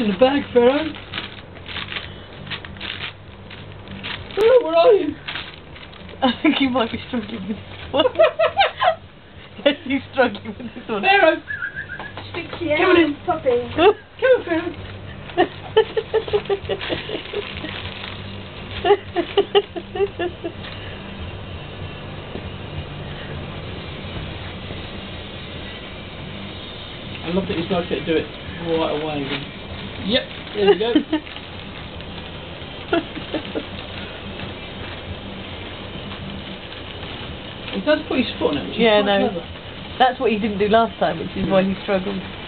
to the bag, Pharaoh. Pharaoh, where are you? I think he might be struggling with this one. Yes, he's struggling with this one. Pharaoh! Sticks the air in his puppy. Come on, Pharaoh. I love that he's not going to do it right away. Yep, there we go. He does put his foot on it, which is quite clever. That's what he didn't do last time, which is why he struggled.